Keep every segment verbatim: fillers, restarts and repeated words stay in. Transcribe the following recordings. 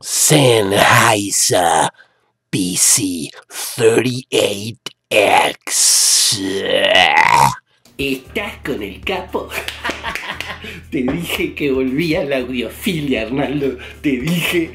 Sennheiser P C treinta y ocho X. ¿Estás con el capo? Te dije que volvía a la audiofilia, Arnaldo. Te dije,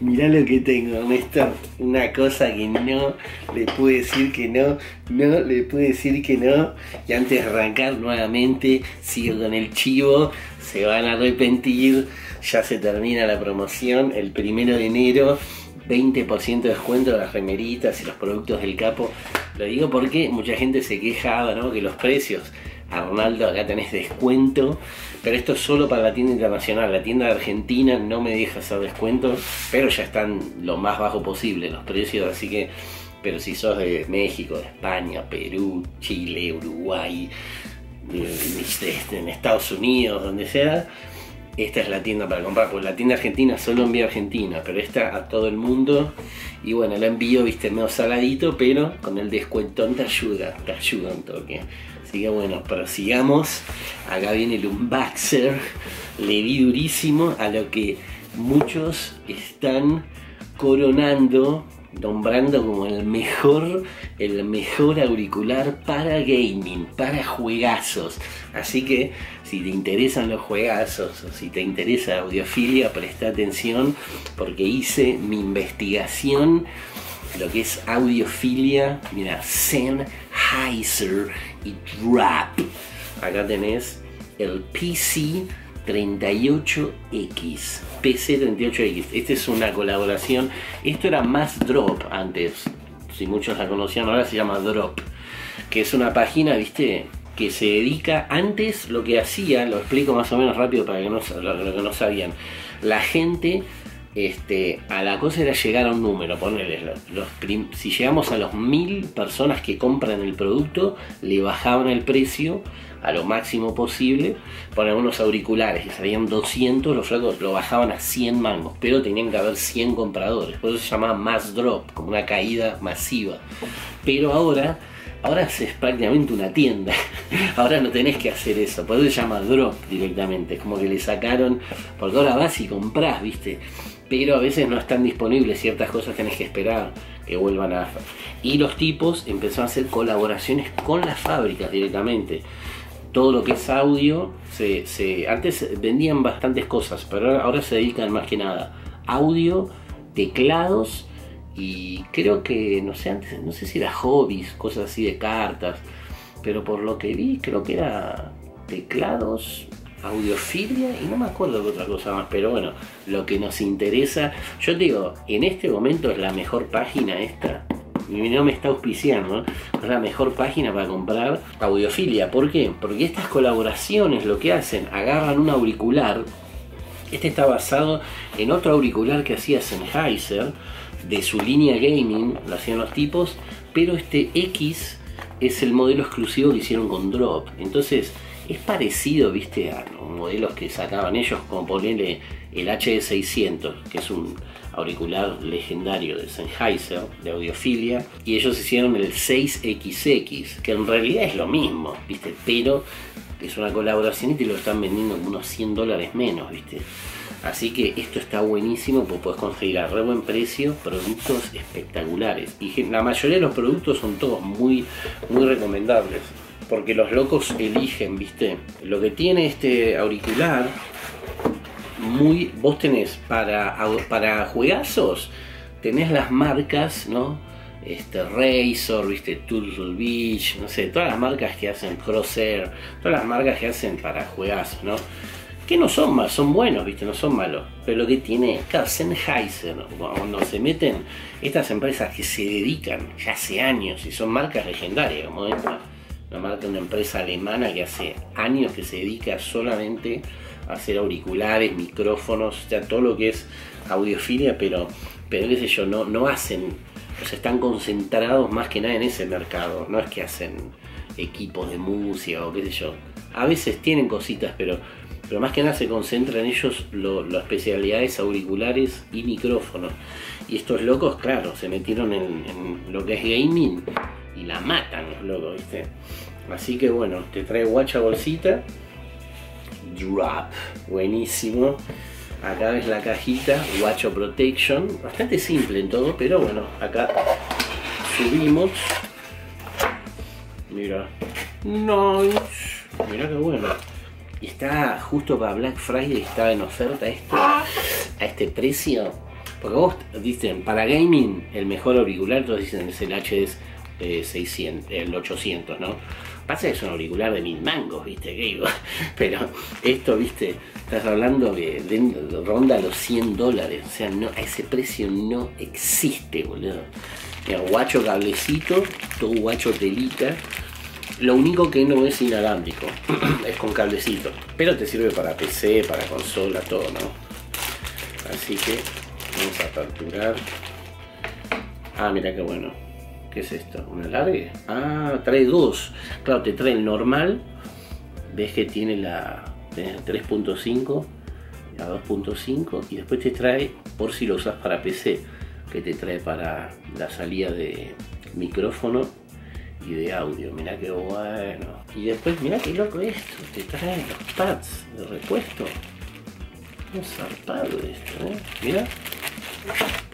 mirá lo que tengo, Ernesto. Una cosa que no le pude decir que no, no le pude decir que no. Y antes de arrancar nuevamente, sigo con el chivo. Se van a arrepentir. Ya se termina la promoción el primero de enero. veinte por ciento de descuento de las remeritas y los productos del capo. Lo digo porque mucha gente se queja, ¿no?, que los precios. Arnaldo, acá tenés descuento, pero esto es solo para la tienda internacional. La tienda de Argentina no me deja hacer descuento, pero ya están lo más bajo posible los precios, así que... Pero si sos de México, de España, Perú, Chile, Uruguay, en Estados Unidos, donde sea... Esta es la tienda para comprar, porque la tienda argentina solo envía a Argentina, pero esta a todo el mundo. Y bueno, la envío, viste, medio saladito, pero con el descuentón te ayuda, te ayuda un toque. Así que bueno, prosigamos. Acá viene el unboxer. Le di durísimo a lo que muchos están coronando, nombrando como el mejor, el mejor auricular para gaming, para juegazos. Así que si te interesan los juegazos o si te interesa la audiofilia, presta atención porque hice mi investigación, lo que es audiofilia. Mira, Sennheiser y Drop. Acá tenés el P C treinta y ocho X. P C treinta y ocho X. Esta es una colaboración. Esto era más Drop antes. Si muchos la conocían, ahora se llama Drop. Que es una página, viste, que se dedica... Antes lo que hacía, lo explico más o menos rápido para que no, lo, lo que no sabían. La gente, este, a la cosa era llegar a un número. Ponerles los, los prim, si llegamos a los mil personas que compran el producto, le bajaban el precio a lo máximo posible. Ponían unos auriculares que salían doscientos, los flacos lo bajaban a cien mangos, pero tenían que haber cien compradores. Por eso se llamaba mass drop, como una caída masiva. Pero ahora, ahora es prácticamente una tienda. Ahora no tenés que hacer eso, por eso se llama drop directamente. Es como que le sacaron, porque ahora vas y comprás, viste, pero a veces no están disponibles ciertas cosas, tenés que esperar que vuelvan a... Y los tipos empezaron a hacer colaboraciones con las fábricas directamente. Todo lo que es audio, se, se, antes vendían bastantes cosas, pero ahora se dedican más que nada a audio, teclados y creo que, no sé, antes, no sé si era hobbies, cosas así de cartas, pero por lo que vi creo que era teclados, audiofilia y no me acuerdo de otra cosa más, pero bueno, lo que nos interesa, yo te digo, en este momento es la mejor página esta. Y no me está auspiciando, ¿no? Es la mejor página para comprar audiofilia. ¿Por qué? Porque estas colaboraciones lo que hacen, agarran un auricular. Este está basado en otro auricular que hacía Sennheiser, de su línea gaming, lo hacían los tipos, pero este X es el modelo exclusivo que hicieron con Drop. Entonces es parecido, viste, a los modelos que sacaban ellos, como ponerle el H D seiscientos, que es un auricular legendario de Sennheiser, de audiofilia, y ellos hicieron el seis X X, que en realidad es lo mismo, viste, pero es una colaboración y te lo están vendiendo como unos cien dólares menos, viste. Así que esto está buenísimo porque puedes conseguir a re buen precio productos espectaculares. Y la mayoría de los productos son todos muy, muy recomendables, porque los locos eligen, viste. Lo que tiene este auricular, muy, vos tenés para, para juegazos, tenés las marcas, ¿no? Este, Razer, viste, Turtle Beach, no sé, todas las marcas que hacen Corsair, todas las marcas que hacen para juegazos, ¿no? Que no son malos, son buenos, viste, no son malos. Pero lo que tiene Sennheiser, cuando se meten estas empresas que se dedican ya hace años y son marcas legendarias, como esta, una marca, una empresa alemana que hace años que se dedica solamente a hacer auriculares, micrófonos, o sea, todo lo que es audiofilia, pero, pero qué sé yo, no, no hacen, o sea, están concentrados más que nada en ese mercado, no es que hacen equipos de música o qué sé yo. A veces tienen cositas, pero... pero más que nada se concentran ellos las especialidades auriculares y micrófonos. Y estos locos, claro, se metieron en, en lo que es gaming y la matan los locos, ¿viste? Así que bueno, te trae guacha bolsita. Drop, buenísimo. Acá ves la cajita, Guacho Protection, bastante simple en todo, pero bueno, acá subimos. Mira, nice, mira qué bueno. Y está justo para Black Friday, está en oferta esto, a este precio. Porque vos dicen, para gaming, el mejor auricular, todos dicen, es el H D seiscientos, el ochocientos, ¿no? Pasa que es un auricular de mil mangos, ¿viste? ¿Qué digo? Pero esto, ¿viste? Estás hablando que de, ronda los cien dólares. O sea, no, a ese precio no existe, boludo. Mira, guacho cablecito, todo guacho telita. Lo único que no es inalámbrico, es con cablecito. Pero te sirve para P C, para consola, todo, ¿no? Así que vamos a aperturar. Ah, mira qué bueno. ¿Qué es esto? ¿Un alargue? Ah, trae dos. Claro, te trae el normal. Ves que tiene la tres punto cinco, la dos punto cinco. Y después te trae, por si lo usas para P C, que te trae para la salida de micrófono y de audio. Mirá qué bueno. Y después, mirá qué loco esto. Te trae los pads de repuesto. Un zarpado de esto, ¿eh? Mirá.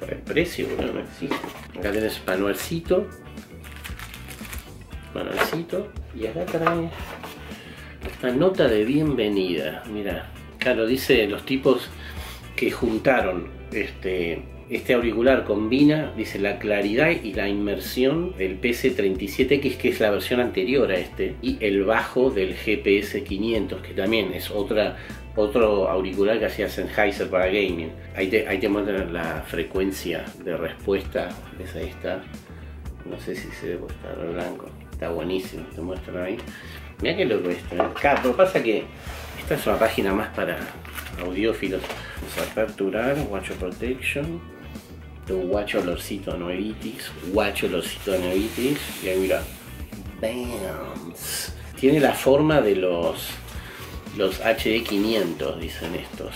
Por el precio, bueno, no existe. Acá tenés manualcito, manualcito, y acá trae esta nota de bienvenida. Mira, claro, dice los tipos que juntaron este, este auricular combina, dice, la claridad y la inmersión del P C treinta y siete X, que es la versión anterior a este, y el bajo del G P S quinientos, que también es otra... Otro auricular que hacía Sennheiser para gaming. Ahí te, ahí te muestran la frecuencia de respuesta. ¿Ves? Ahí está. No sé si se ve porque está blanco. Está buenísimo. Te muestran ahí. Mirá qué loco esto. Acá, pero pasa que esta es una página más para audiófilos. Vamos a aperturar. Guacho Protection. Un guacho olorcito novitis. Guacho olorcito novitis. Y ahí mira. ¡Bam! Tiene la forma de los... Los H D quinientos, dicen estos.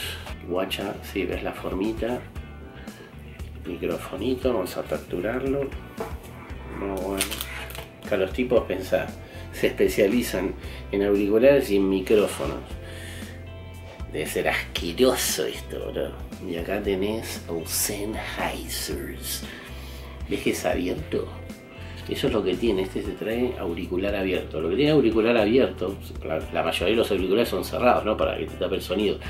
Guacha, si sí, ves la formita. Microfonito, vamos a capturarlo. No, bueno. Acá los tipos, pensá, se especializan en auriculares y en micrófonos. Debe ser asqueroso esto, bro. Y acá tenés Sennheiser. ¿Ves que es abierto? Eso es lo que tiene, este se trae auricular abierto. Lo que tiene auricular abierto, la, la mayoría de los auriculares son cerrados, ¿no? Para que te tape el sonido.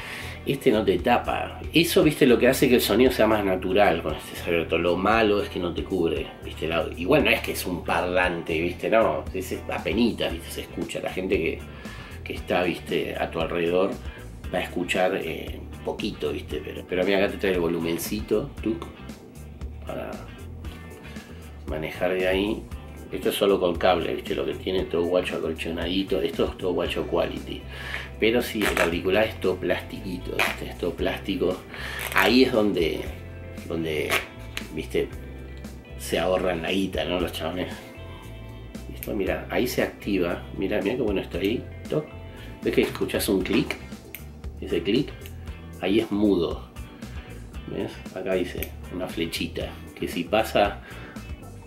Este no te tapa. Eso, viste, lo que hace que el sonido sea más natural con este abierto. Lo malo es que no te cubre, viste, el audio. Igual no es que es un parlante, viste, no. Es apenitas, viste, se escucha. La gente que, que está, viste, a tu alrededor va a escuchar eh, poquito, viste. Pero, pero mira, acá te trae el volumencito, tuc, para... manejar de ahí. Esto es solo con cable, viste, lo que tiene todo guacho acolchonadito. Esto es todo guacho quality, pero si sí, el auricular es todo plastiquito, ¿viste? Es todo plástico. Ahí es donde donde viste se ahorran la guita, ¿no? Los chavales. Esto, mira, ahí se activa. Mira, mira que bueno está ahí. Toc. Ves que escuchás un clic, ese clic ahí es mudo. ¿Ves? Acá dice una flechita que si pasa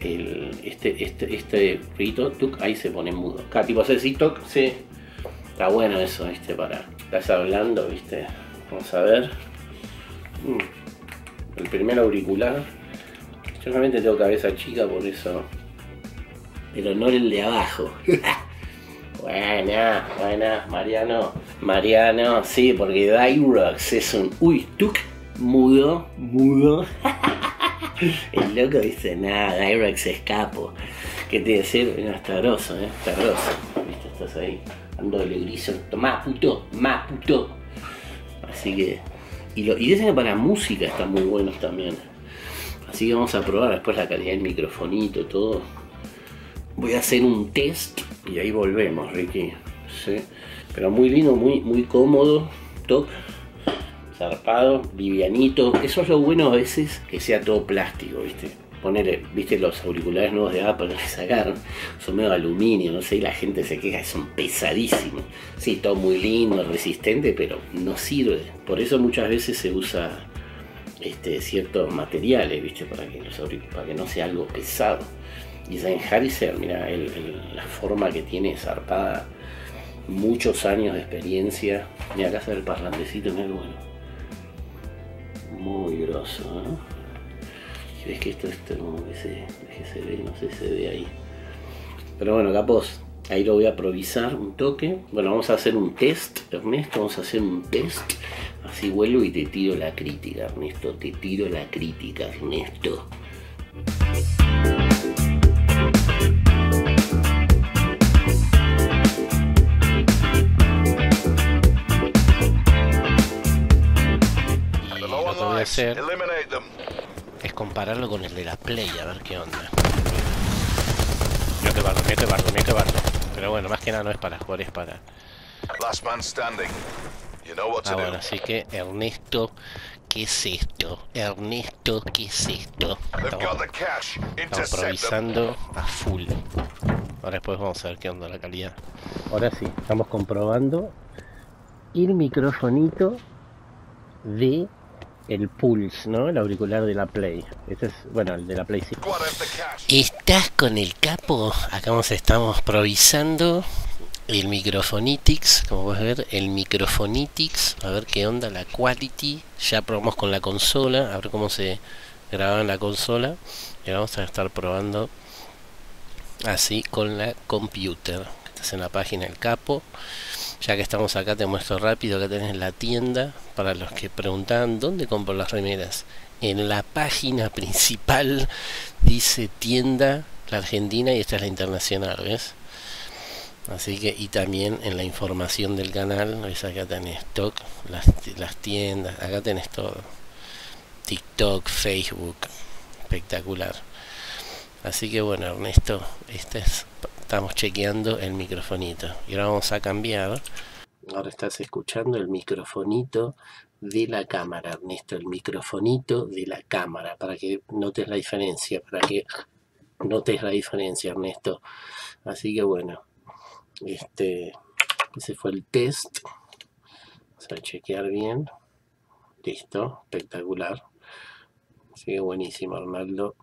El, este este este rito, tuc, ahí se pone mudo. Acá tipo hace TikTok, sí. Está bueno eso, viste, para. Estás hablando, viste. Vamos a ver. Mm. El primer auricular. Yo realmente tengo cabeza chica por eso. Pero no el de abajo. Buena, buena, Mariano. Mariano, sí, porque Dyrox es un. Uy, tuc, mudo, mudo. El loco dice, nada, Dyrox escapo. ¿Qué te decir? No, está grosso, ¿eh? Está grosso. ¿Viste? Estás ahí, dándole griso. Más puto, más puto. Así que... Y, lo, y dicen que para música están muy buenos también. Así que vamos a probar después la calidad del microfonito, todo. Voy a hacer un test y ahí volvemos, Ricky. ¿Sí? Pero muy lindo, muy, muy cómodo. Top. Zarpado, livianito. Eso es lo bueno a veces, que sea todo plástico, viste. Poner, viste, los auriculares nuevos de Apple que sacaron, son medio aluminio, no sé, y la gente se queja, son pesadísimos. Sí, todo muy lindo, resistente, pero no sirve. Por eso muchas veces se usa este, ciertos materiales, viste, para que, los para que no sea algo pesado. Y Sennheiser, mira, el, el, la forma que tiene zarpada, muchos años de experiencia. Mira, acá está el parlantecito, mira, bueno. muy grosso, ¿eh? Ves que esto, esto como que se, que se ve, no sé si se ve ahí. Pero bueno, capos, ahí lo voy a improvisar un toque. Bueno, vamos a hacer un test, Ernesto, vamos a hacer un test. Así vuelvo y te tiro la crítica, Ernesto, te tiro la crítica, Ernesto. Hacer es compararlo con el de la Play, a ver qué onda. Mira que bardo, mira que bardo, mira que bardo. Pero bueno, más que nada no es para jugar, es para... Ahora sí que, Ernesto, ¿qué es esto? Ernesto, ¿qué es esto? Estamos, estamos improvisando a full. Ahora después vamos a ver qué onda la calidad. Ahora sí, estamos comprobando el microfonito de... el Pulse, ¿no? El auricular de la Play. Este es, bueno, el de la Play sí. ¿Estás con el capo? Acá nos estamos improvisando el microfonitics, como puedes ver, el microfonitics. A ver qué onda la quality. Ya probamos con la consola, a ver cómo se grababa en la consola. Y vamos a estar probando así con la computer. Estás en la página del capo. Ya que estamos acá, te muestro rápido, acá tenés la tienda, para los que preguntaban dónde compro las remeras. En la página principal dice tienda, la argentina, y esta es la internacional, ¿ves? Así que, y también en la información del canal, ¿ves? Acá tenés stock, las, las tiendas, acá tenés todo. TikTok, Facebook, espectacular. Así que bueno, Ernesto, este es... estamos chequeando el microfonito y ahora vamos a cambiar. Ahora estás escuchando el microfonito de la cámara, Ernesto, el microfonito de la cámara, para que notes la diferencia, para que notes la diferencia, Ernesto. Así que bueno, este, ese fue el test. Vamos a chequear bien. Listo, espectacular. Así que buenísimo, Arnaldo.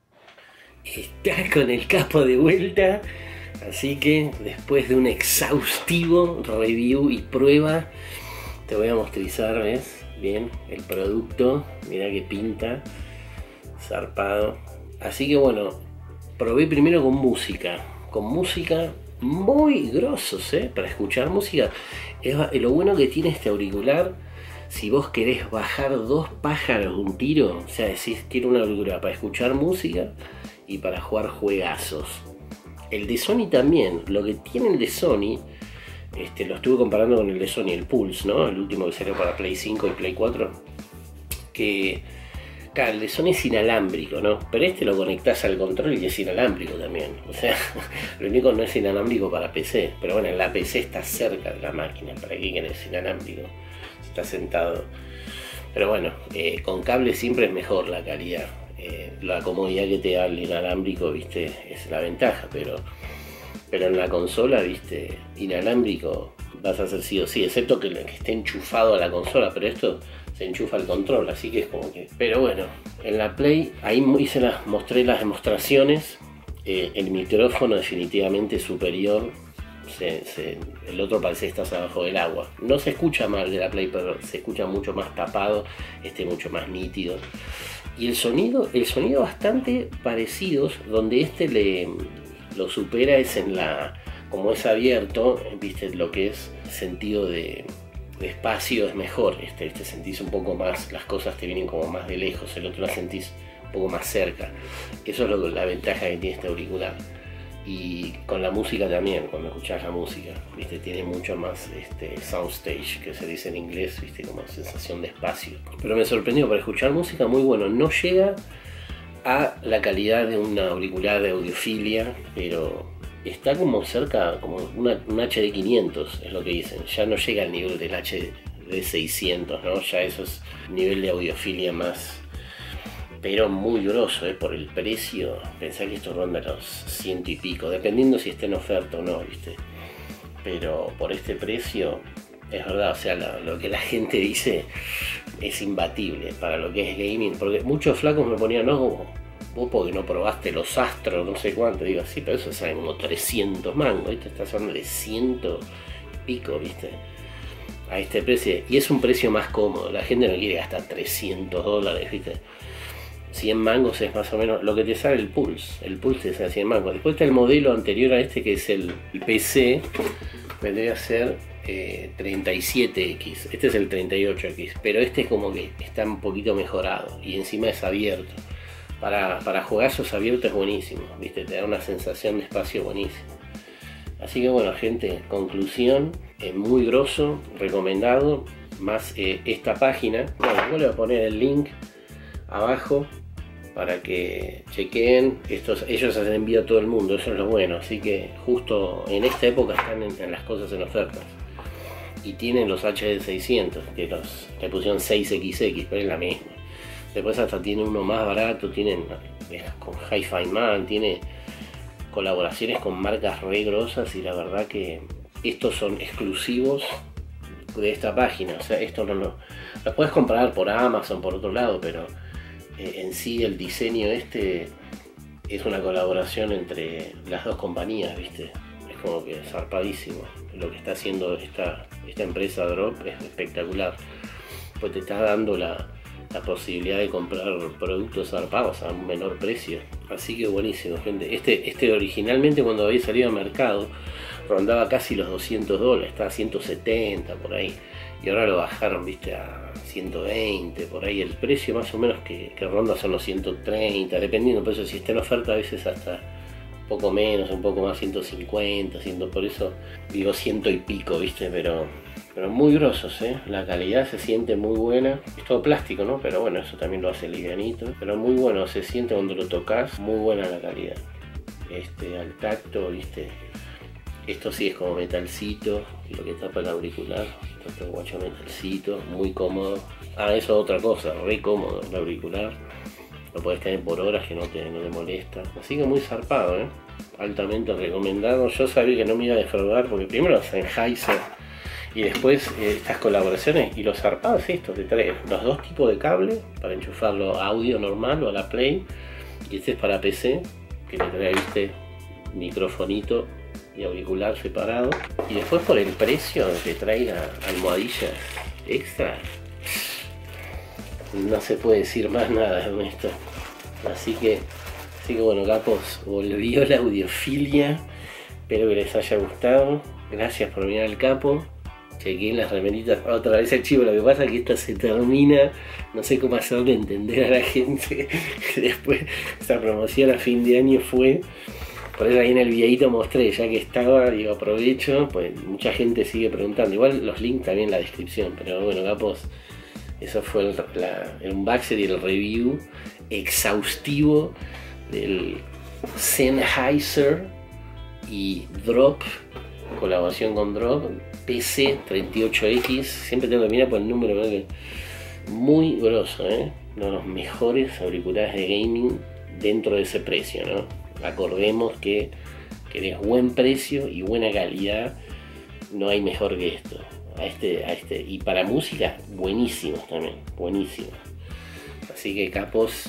Estás con el capo de vuelta. Así que después de un exhaustivo review y prueba, te voy a mostrizar, ¿ves? Bien, el producto, mirá que pinta, zarpado. Así que bueno, probé primero con música, con música muy grosos, ¿eh? Para escuchar música. Es lo bueno que tiene este auricular, si vos querés bajar dos pájaros de un tiro, o sea, decís, quiero un auricular para escuchar música y para jugar juegazos. El de Sony también, lo que tiene el de Sony, este, lo estuve comparando con el de Sony, el Pulse, ¿no? El último que salió para Play cinco y Play cuatro. Que, claro, el de Sony es inalámbrico, ¿no? Pero este lo conectás al control y es inalámbrico también. O sea, lo único no es inalámbrico para P C. Pero bueno, la P C está cerca de la máquina, ¿para qué querés inalámbrico? Está sentado. Pero bueno, eh, con cable siempre es mejor la calidad. Eh, la comodidad que te da el inalámbrico, viste, es la ventaja, pero, pero en la consola, viste, inalámbrico vas a hacer sí o sí, excepto que, que esté enchufado a la consola, pero esto se enchufa al control, así que es como que... Pero bueno, en la Play, ahí hice las, mostré las demostraciones, eh, el micrófono definitivamente superior, se, se, el otro parece que estás abajo del agua, no se escucha mal de la Play, pero se escucha mucho más tapado, este mucho más nítido. Y el sonido, el sonido bastante parecidos, donde este le, lo supera es en la, como es abierto, viste lo que es sentido de, de espacio es mejor, este, este sentís un poco más, las cosas te vienen como más de lejos, el otro la sentís un poco más cerca, eso es lo, la ventaja que tiene este auricular. Y con la música también, cuando escuchás la música, viste, tiene mucho más este, soundstage, que se dice en inglés, viste, como sensación de espacio. Pero me sorprendió, para escuchar música muy bueno, no llega a la calidad de un auricular de audiofilia, pero está como cerca, como una, un H D quinientos, es lo que dicen, ya no llega al nivel del H D seiscientos, ¿no? Ya eso es nivel de audiofilia más... pero muy grosso, ¿eh? Por el precio, pensá que esto ronda los ciento y pico, dependiendo si esté en oferta o no, ¿viste? Pero por este precio, es verdad, o sea, lo, lo que la gente dice es imbatible para lo que es gaming, porque muchos flacos me ponían, no, vos porque no probaste los astros, no sé cuánto, digo, sí, pero eso salen como trescientos mangos, ¿viste? Estás hablando de ciento pico, ¿viste? a este precio, y es un precio más cómodo. La gente no quiere gastar trescientos dólares, ¿viste? cien mangos es más o menos lo que te sale el Pulse. El Pulse te sale cien mangos. Después está el modelo anterior a este, que es el P C, vendría a ser eh, treinta y siete X. Este es el treinta y ocho X, pero este es como que está un poquito mejorado y encima es abierto. Para, para jugazos abiertos es buenísimo, ¿viste? Te da una sensación de espacio buenísimo. Así que bueno, gente, conclusión, eh, muy grosso, recomendado, más eh, esta página. Bueno, yo le voy a poner el link abajo para que chequen. Estos, ellos hacen envío a todo el mundo, eso es lo bueno. Así que justo en esta época están en, en las cosas en ofertas. Y tienen los H D seiscientos, que los, le pusieron seis equis equis, pero es la misma. Después hasta tiene uno más barato, tienen con Hi-Fi Man, tiene colaboraciones con marcas re grosas, y la verdad que estos son exclusivos de esta página. O sea, esto no lo, lo puedes comprar por Amazon, por otro lado, pero eh, en sí el diseño este es una colaboración entre las dos compañías, ¿viste? Es como que zarpadísimo. Lo que está haciendo esta, esta empresa Drop es espectacular, pues te está dando la la posibilidad de comprar productos zarpados a un menor precio. Así que buenísimo, gente. Este, este originalmente, cuando había salido al mercado, rondaba casi los doscientos dólares, estaba a ciento setenta por ahí, y ahora lo bajaron, viste, a ciento veinte por ahí. El precio más o menos que, que ronda son los ciento treinta, dependiendo. Por eso, si está en oferta, a veces hasta un poco menos, un poco más, ciento cincuenta, cien, por eso digo ciento y pico, viste. Pero Pero muy grosos, ¿eh? La calidad se siente muy buena. Es todo plástico, ¿no? Pero bueno, eso también lo hace livianito. Pero muy bueno, se siente cuando lo tocas. Muy buena la calidad. Este, al tacto, ¿viste? Esto sí es como metalcito. Y lo que tapa el auricular. Esto es guacho metalcito. Muy cómodo. Ah, eso es otra cosa. Re cómodo el auricular. Lo podés tener por horas que no te, no te molesta. Así que muy zarpado, ¿eh? Altamente recomendado. Yo sabía que no me iba a defraudar, porque primero la Sennheiser, y después eh, estas colaboraciones y los zarpados estos te traen los dos tipos de cable para enchufarlo a audio normal o a la Play, y este es para P C, que te trae, viste, microfonito y auricular separado, y después por el precio te trae la almohadilla extra. No se puede decir más nada con esto. Así que, así que bueno, capos, volvió la audiofilia. Espero que les haya gustado. Gracias por mirar al capo. Chequé las remeritas, otra vez el chivo. Lo que pasa es que esta se termina, no sé cómo hacerle entender a la gente. Después, esta promoción a fin de año fue, por eso ahí en el videito mostré, ya que estaba, digo, aprovecho, pues mucha gente sigue preguntando. Igual los links también en la descripción, pero bueno, capos, eso fue el, la, el unboxing y el review exhaustivo del Sennheiser y Drop, colaboración con Drop, P C treinta y ocho X, siempre tengo que mirar por el número, que muy grosso, ¿eh? Uno de los mejores auriculares de gaming dentro de ese precio, ¿no? Acordemos que querés buen precio y buena calidad, no hay mejor que esto. A este, a este. Y para música, buenísimos también, buenísimos. Así que, capos,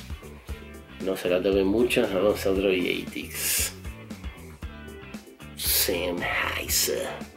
no se la toquen mucho, nos vemos a otro videitix. Sennheiser.